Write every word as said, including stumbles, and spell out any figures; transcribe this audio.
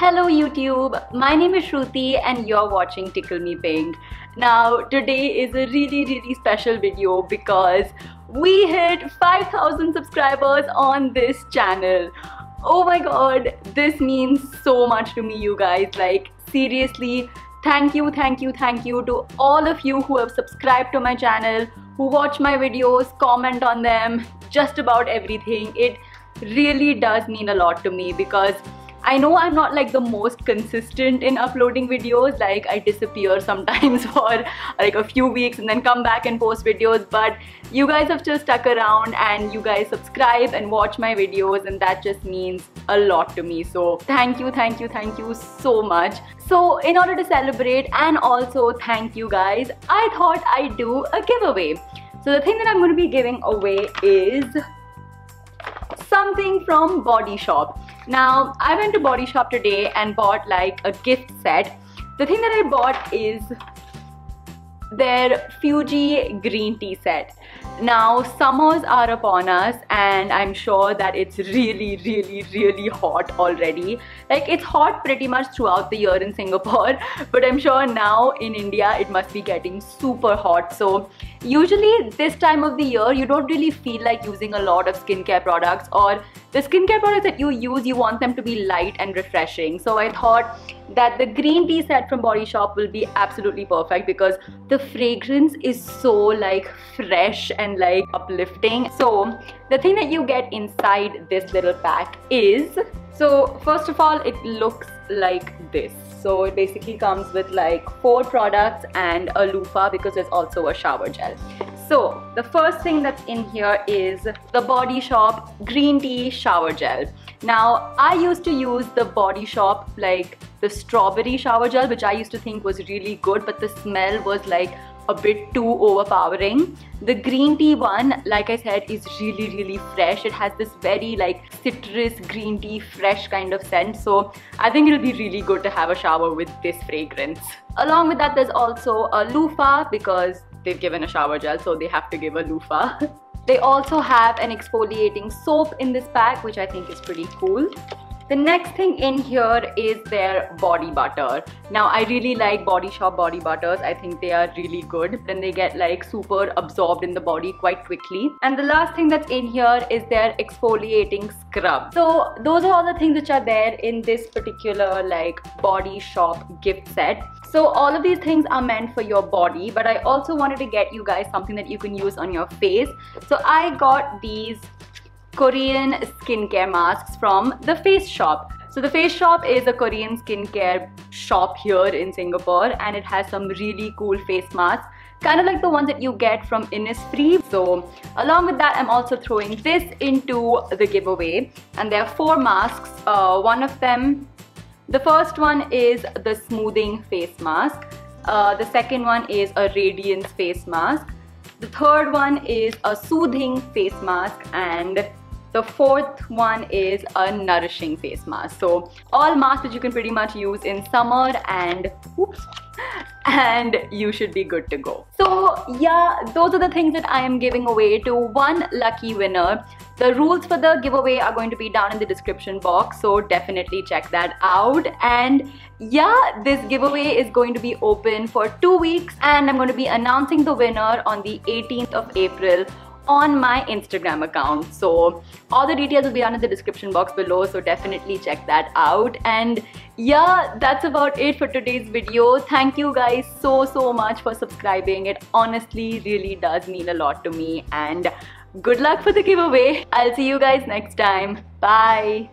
Hello YouTube, my name is Shruti and you're watching Tickle Me Pink. Now today is a really really special video because we hit five thousand subscribers on this channel. Oh my god, this means so much to me you guys, like seriously, thank you, thank you, thank you to all of you who have subscribed to my channel, who watch my videos, comment on them, just about everything. It really does mean a lot to me because I know I'm not like the most consistent in uploading videos, like I disappear sometimes for like a few weeks and then come back and post videos, but you guys have just stuck around and you guys subscribe and watch my videos and that just means a lot to me. So thank you, thank you, thank you so much. So in order to celebrate and also thank you guys, I thought I'd do a giveaway. So the thing that I'm going to be giving away is something from Body Shop. Now, I went to Body Shop today and bought like a gift set. The thing that I bought is their Fuji green tea set. Now, summers are upon us and I'm sure that it's really, really, really hot already. Like, it's hot pretty much throughout the year in Singapore, but I'm sure now in India it must be getting super hot. So usually this time of the year you don't really feel like using a lot of skincare products, or the skincare products that you use, you want them to be light and refreshing. So I thought that the green tea set from Body Shop will be absolutely perfect because the fragrance is so like fresh and like uplifting. So the thing that you get inside this little pack is, so first of all it looks like this. So it basically comes with like four products and a loofah because there's also a shower gel. So the first thing that's in here is the Body Shop green tea shower gel. Now I used to use the Body Shop like the strawberry shower gel, which I used to think was really good, but the smell was like a bit too overpowering. The green tea one, like I said, is really really fresh. It has this very like citrus green tea fresh kind of scent, so I think it'll be really good to have a shower with this fragrance. Along with that, there's also a loofah because they've given a shower gel, so they have to give a loofah. They also have an exfoliating soap in this pack, which I think is pretty cool. The next thing in here is their body butter. Now I really like Body Shop body butters. I think they are really good. Then they get like super absorbed in the body quite quickly. And the last thing that's in here is their exfoliating scrub. So those are all the things which are there in this particular like Body Shop gift set. So all of these things are meant for your body, but I also wanted to get you guys something that you can use on your face. So I got these Korean skincare masks from the Face Shop. So the Face Shop is a Korean skincare shop here in Singapore and it has some really cool face masks, kind of like the ones that you get from Innisfree. So along with that, I'm also throwing this into the giveaway, and there are four masks. Uh, one of them, the first one is the smoothing face mask. Uh, the second one is a radiance face mask. The third one is a soothing face mask, and the fourth one is a nourishing face mask. So all masks that you can pretty much use in summer, and oops, and you should be good to go. So yeah, those are the things that I am giving away to one lucky winner. The rules for the giveaway are going to be down in the description box, so definitely check that out. And yeah, this giveaway is going to be open for two weeks and I'm going to be announcing the winner on the eighteenth of April on my Instagram account. So all the details will be down in the description box below, so definitely check that out. And yeah, that's about it for today's video. Thank you guys so so much for subscribing. It honestly really does mean a lot to me, and good luck for the giveaway. I'll see you guys next time. Bye.